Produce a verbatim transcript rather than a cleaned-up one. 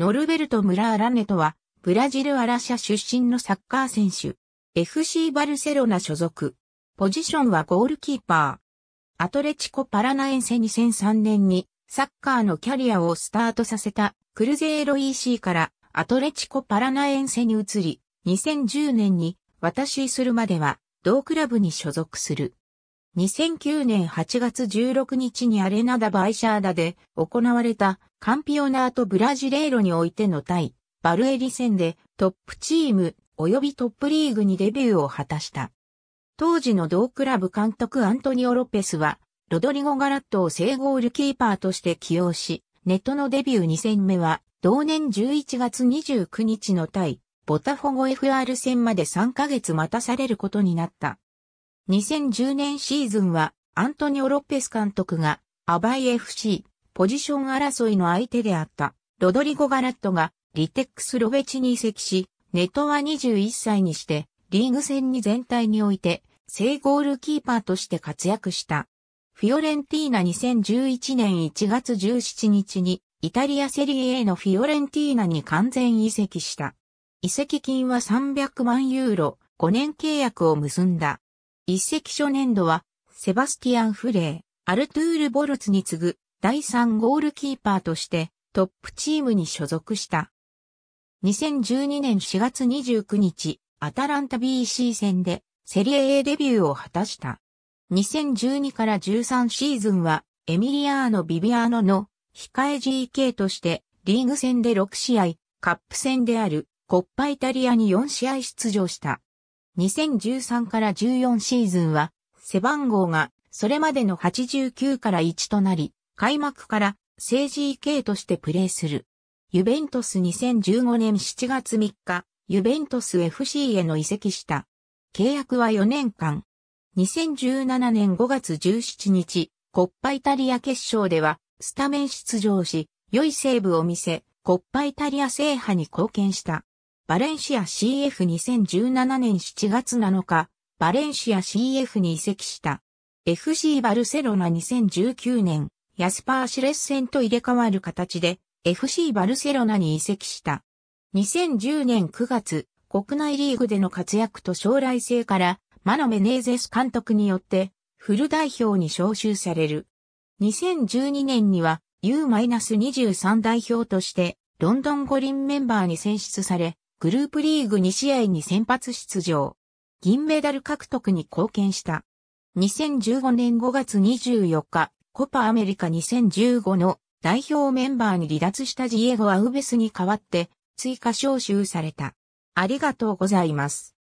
ノルベルト・ムラーラネトは、ブラジル・アラシャ出身のサッカー選手。エフシー バルセロナ所属。ポジションはゴールキーパー。アトレチコ・パラナエンセにせんさんねんに、サッカーのキャリアをスタートさせた、クルゼーロ イーシー から、アトレチコ・パラナエンセに移り、にせんじゅうねんに、渡州するまでは、同クラブに所属する。にせんきゅうねんはちがつじゅうろくにちにアレナダ・バイシャーダで行われたカンピオナート・ブラジレーロにおいての対バルエリ戦でトップチーム及びトップリーグにデビューを果たした。当時の同クラブ監督アントニオ・ロペスはロドリゴ・ガラットを正ゴールキーパーとして起用し、ネットのデビューに戦目は同年じゅういちがつにじゅうくにちの対ボタフォゴ エフアール 戦までさんかげつ待たされることになった。にせんじゅうねんシーズンはアントニオ・ロペス監督がアバイ エフシー ポジション争いの相手であったロドリゴ・ガラットがリテックス・ロベチに移籍し、ネトはにじゅういっさいにしてリーグ戦に全体において正ゴールキーパーとして活躍した。フィオレンティーナにせんじゅういちねんいちがつじゅうしちにちにイタリアセリエ A のフィオレンティーナに完全移籍した。移籍金はさんびゃくまんユーロ、ごねん契約を結んだ。移籍初年度は、セバスティアン・フレー、アルトゥール・ボルツに次ぐ、だいさんゴールキーパーとして、トップチームに所属した。にせんじゅうにねんしがつにじゅうくにち、アタランタ ビーシー 戦で、セリエ A デビューを果たした。にせんじゅうにからじゅうさんシーズンは、エミリアーノ・ビビアーノの、控え ジーケー として、リーグ戦でろくしあい、カップ戦である、コッパイタリアによんしあい出場した。にせんじゅうさんからじゅうよんシーズンは、背番号がそれまでのはちじゅうきゅうからいちとなり、開幕から正 ジーケー としてプレーする。ユベントスにせんじゅうごねんしちがつみっか、ユベントス エフシー への移籍した。契約はよねんかん。にせんじゅうななねんごがつじゅうしちにち、コッパイタリア決勝では、スタメン出場し、良いセーブを見せ、コッパイタリア制覇に貢献した。バレンシア シーエフにせんじゅうななねんしちがつなのか、バレンシア シーエフ に移籍した。エフシー バルセロナにせんじゅうきゅうねん、ヤスパーシレス戦と入れ替わる形で、エフシー バルセロナに移籍した。にせんじゅうねんくがつ、国内リーグでの活躍と将来性から、マノ・メネーゼス監督によって、フル代表に招集される。にせんじゅうにねんには、ユーにじゅうさん 代表として、ロンドン五輪メンバーに選出され、グループリーグにしあいに先発出場。銀メダル獲得に貢献した。にせんじゅうごねんごがつにじゅうよっか、コパアメリカにせんじゅうごの代表メンバーに離脱したジエゴ・アウベスに代わって追加招集された。ありがとうございます。